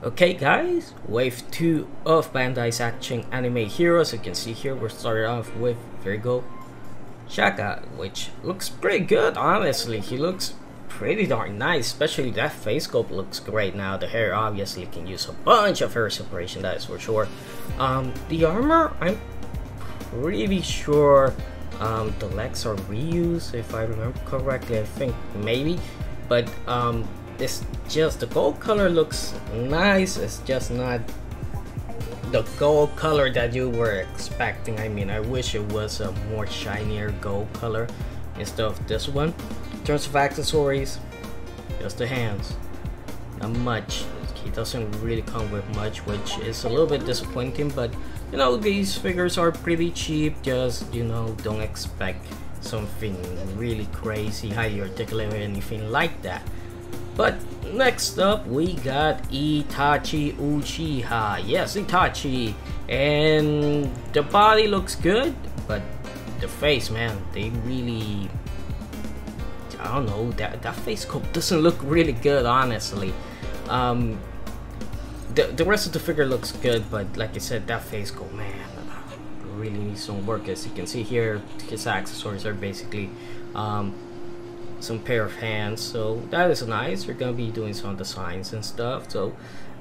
Okay guys, wave 2 of Bandai's Action Anime Heroes. You can see here we're started off with Virgo Shaka, which looks pretty good. Honestly, he looks pretty darn nice, especially that face sculpt looks great. Now the hair obviously can use a bunch of hair separation, that is for sure. The armor, I'm pretty sure the legs are reused if I remember correctly, I think maybe, but it's just the gold color looks nice. It's just not the gold color that you were expecting. I mean, I wish it was a more shinier gold color instead of this one. In terms of accessories, just the hands, not much. He doesn't really come with much, which is a little bit disappointing, but you know, these figures are pretty cheap. Just, you know, don't expect something really crazy, highly articulated or anything like that. But next up we got Itachi Uchiha. Yes, Itachi, and the body looks good, but the face, man, they really, I don't know, that face sculpt doesn't look really good, honestly. The rest of the figure looks good, but like I said, that face sculpt, man, really needs some work. As you can see here, his accessories are basically some pair of hands, so that is nice. We're gonna be doing some designs and stuff, so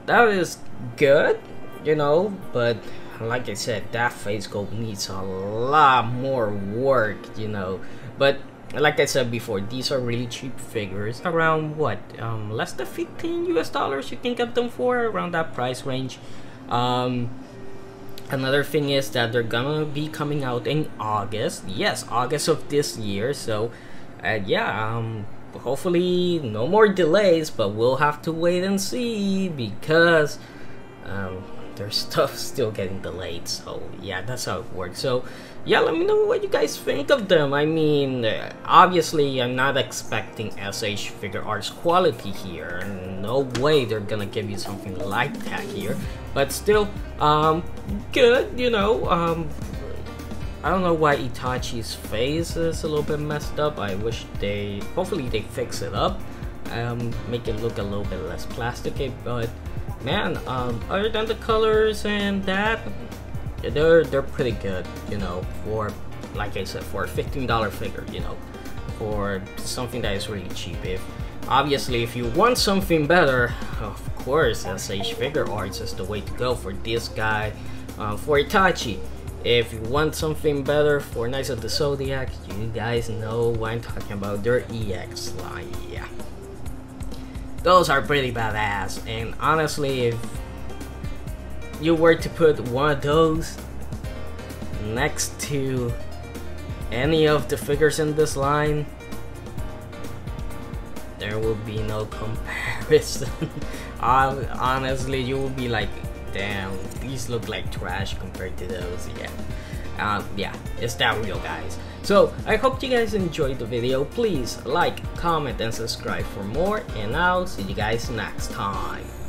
that is good, you know, but like I said, that face sculpt needs a lot more work, you know. But like I said before, these are really cheap figures, around what, less than $15 you can get them for, around that price range. Another thing is that they're gonna be coming out in August. Yes, August of this year. So yeah, hopefully no more delays, but we'll have to wait and see, because there's stuff still getting delayed. So yeah, that's how it works. So yeah, let me know what you guys think of them. I mean, obviously I'm not expecting SH Figure Arts quality here. No way they're gonna give you something like that here, but still good, you know. I don't know why Itachi's face is a little bit messed up. I wish they, hopefully they fix it up, make it look a little bit less plasticky. But man, other than the colors and that, they're pretty good, you know, for, like I said, for a $15 figure, you know, for something that is really cheap. If obviously if you want something better, of course SH Figure Arts is the way to go for this guy, for Itachi. If you want something better for Knights of the Zodiac, you guys know what I'm talking about, their EX line. Yeah, those are pretty badass, and honestly, if you were to put one of those next to any of the figures in this line, there will be no comparison. Honestly, you will be like, damn, these look like trash compared to those. Yeah, yeah, it's that real, guys. So I hope you guys enjoyed the video. Please like, comment, and subscribe for more, and I'll see you guys next time.